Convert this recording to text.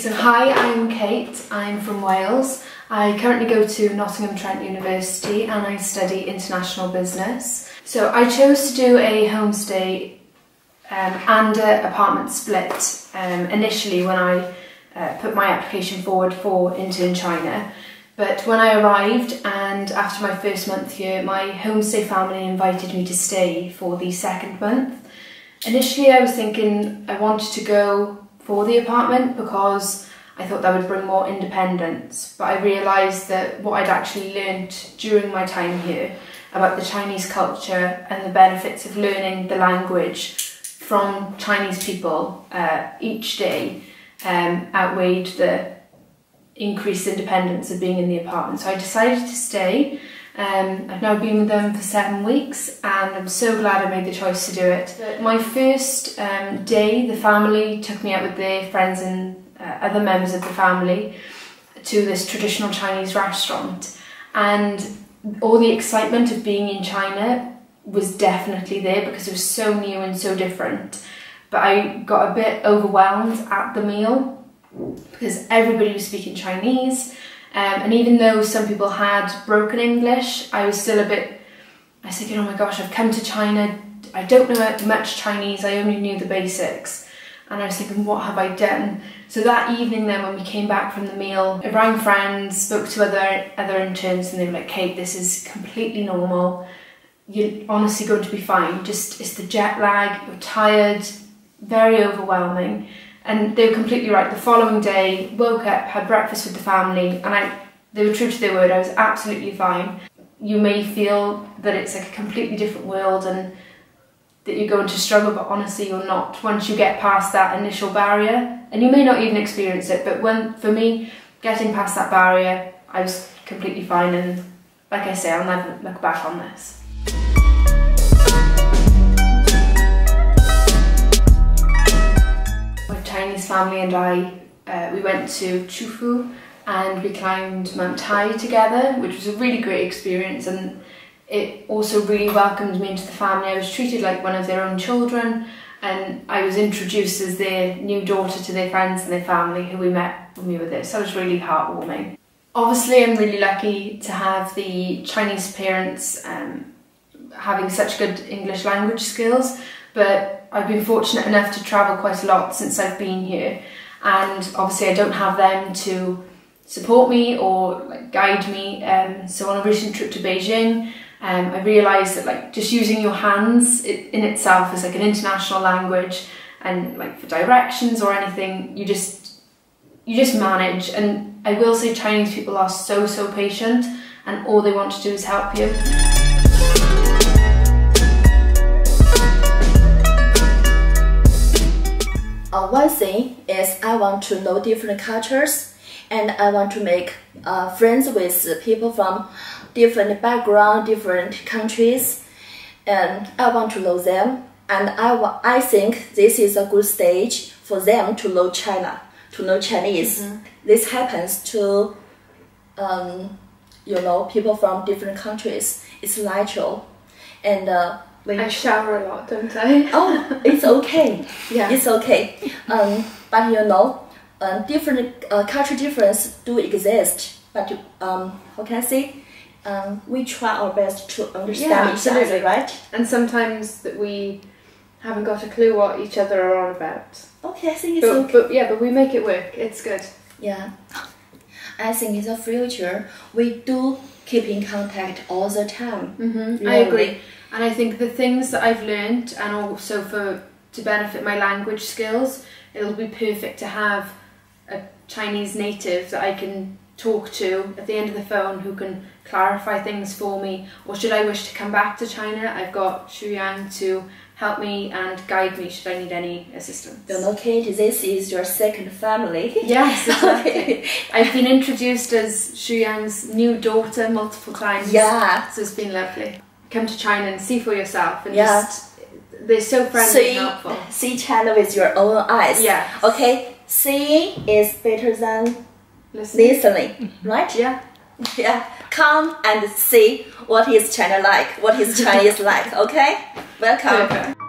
So hi, I'm Kate, I'm from Wales. I currently go to Nottingham Trent University and I study international business. So I chose to do a homestay and an apartment split initially when I put my application forward for InternChina. But when I arrived and after my first month here, my homestay family invited me to stay for the second month. Initially I was thinking I wanted to go for the apartment because I thought that would bring more independence, but I realised that what I'd actually learnt during my time here about the Chinese culture and the benefits of learning the language from Chinese people each day outweighed the increased independence of being in the apartment. So I decided to stay. I've now been with them for 7 weeks and I'm so glad I made the choice to do it. My first day, the family took me out with their friends and other members of the family to this traditional Chinese restaurant, and all the excitement of being in China was definitely there because it was so new and so different. But I got a bit overwhelmed at the meal because everybody was speaking Chinese. And even though some people had broken English, I was still a bit, I was thinking, oh my gosh, I've come to China, I don't know much Chinese, I only knew the basics. And I was thinking, what have I done? So that evening then, when we came back from the meal, I rang friends, spoke to other interns, and they were like, Kate, this is completely normal. You're honestly going to be fine. Just, it's the jet lag, you're tired, very overwhelming. And they were completely right. The following day, woke up, had breakfast with the family, and they were true to their word. I was absolutely fine. You may feel that it's like a completely different world and that you're going to struggle, but honestly you're not. Once you get past that initial barrier, and you may not even experience it, but for me, getting past that barrier, I was completely fine, and like I say, I'll never look back on this. Family and I, we went to Chufu and we climbed Mount Tai together, which was a really great experience, and it also really welcomed me into the family. I was treated like one of their own children, and I was introduced as their new daughter to their friends and their family who we met when we were there, so it was really heartwarming. Obviously I'm really lucky to have the Chinese parents having such good English language skills, but I've been fortunate enough to travel quite a lot since I've been here, and obviously I don't have them to support me or like guide me. So on a recent trip to Beijing, I realised that like just using your hands in itself is like an international language, and like for directions or anything, you just manage. And I will say Chinese people are so patient, and all they want to do is help you. One thing is I want to know different cultures, and I want to make friends with people from different backgrounds, different countries, and I want to know them, and I think this is a good stage for them to know China, to know Chinese. Mm-hmm. This happens to you know, people from different countries. It's natural. And I shower a lot, don't I? Oh, it's okay. Yeah, it's okay. But you know, different cultural differences do exist. But how can I say? We try our best to understand each other, right? And sometimes that we haven't got a clue what each other are on about. Okay, I think it's okay. But we make it work. It's good. Yeah, I think in the future we do keep in contact all the time. Mm-hmm. I agree. And I think the things that I've learned, and also to benefit my language skills, it'll be perfect to have a Chinese native that I can talk to at the end of the phone who can clarify things for me. Or should I wish to come back to China, I've got Xu Yang to help me and guide me should I need any assistance. Don't know, Kate, this is your second family. Yes, exactly. I've been introduced as Xu Yang's new daughter multiple times. Yeah. So it's been lovely. Come to China and see for yourself, and just, they're so friendly and helpful. See China with your own eyes. Yeah. Okay, seeing is better than listening, right? Yeah. Yeah. Come and see what is China like, what is Chinese like, okay? Welcome. Okay.